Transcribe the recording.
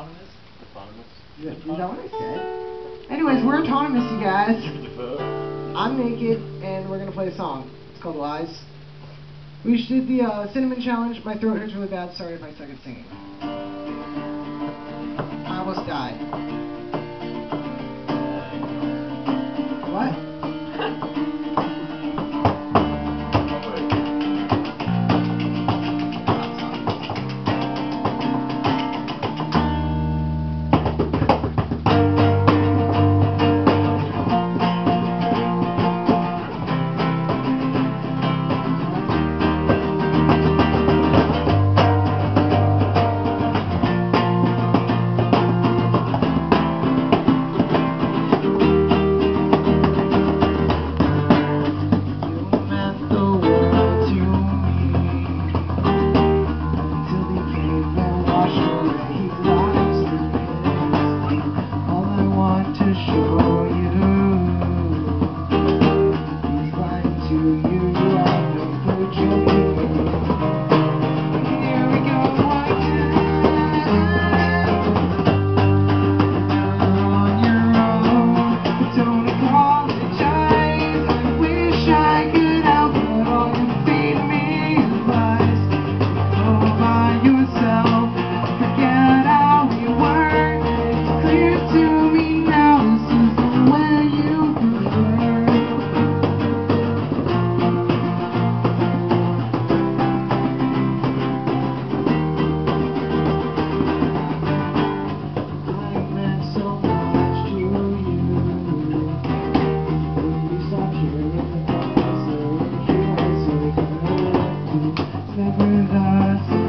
Otonamous? Otonamous? Yeah, you know what I said? Anyways, we're Otonamous, you guys. I'm naked, and we're going to play a song. It's called Lies. We just did the cinnamon challenge. My throat hurts really bad. Sorry if I suck at singing. I almost died. What? Never